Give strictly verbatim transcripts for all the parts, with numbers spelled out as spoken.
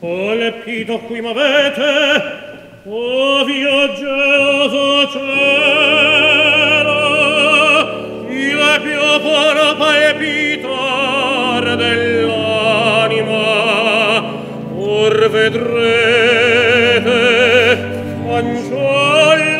Colpito qui m'avete, o viaggioso cielo, il più puro palpitar dell'anima, or vedrete fanciullo.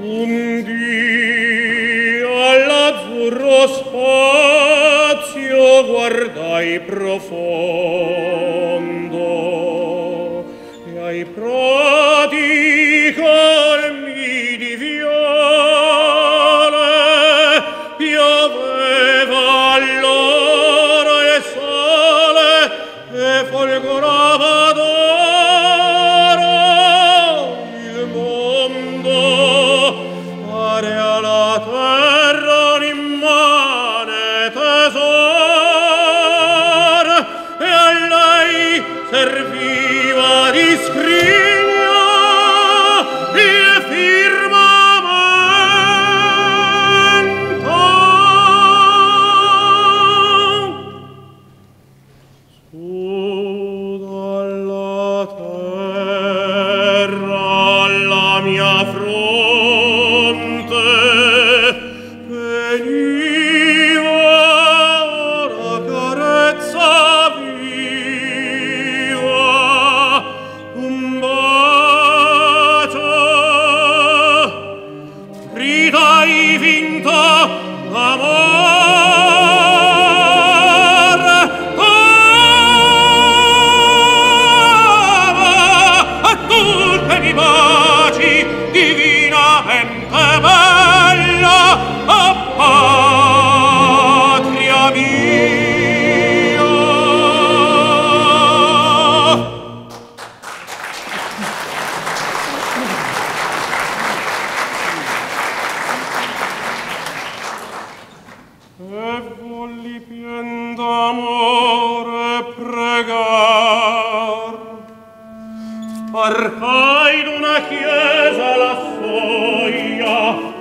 Un dì all'azzurro spazio guardai profondo e ai prati colmi di viole pioveva allora il sole e folgorava d'oro. Serviva di scrigno il firmamento. Su dalla terra alla mia fronte veniva una carezza. E volli pien d'amore pregar, sparcai d'una chiesa la soglia,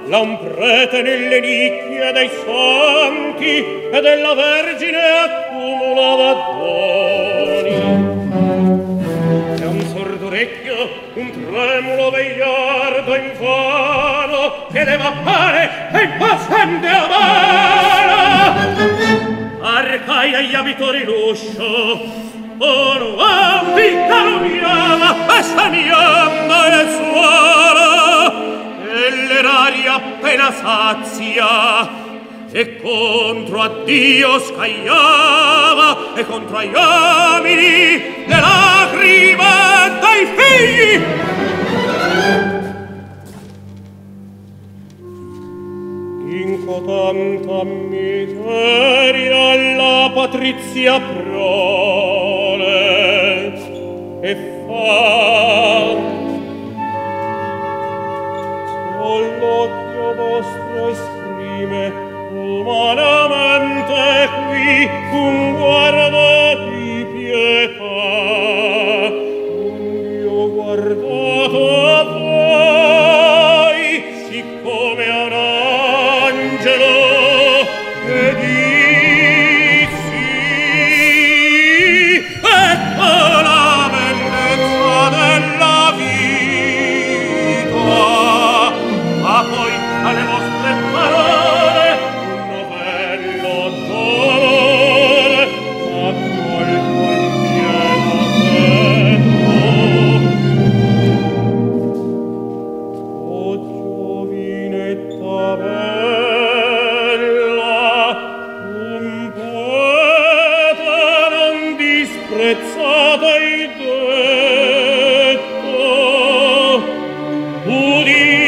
là un prete nelle nicchie dei santi e della Vergine accumulava doni. E un sordo orecchio, un tremulo vegliardo infano, chiedeva pane e impaziente amare. Arcai agli abitori l'uscio, un piccolo mirava e stagnando nel suolo, e l'eraria appena sazia, e contro a Dio scagliava, e contro agli uomini le lacrime dei figli. In cotanta miseria la patrizia prole e fa sol l'occhio vostro esprime umanamente qui un guardo di pietà, un Dio guardato a voi siccome a noi e dissi, ecco la bellezza della vita, ma poi alle vostre parole un novello dolore accolto il pieno petto. O giovinetta bella, prezzata hai detto, udì.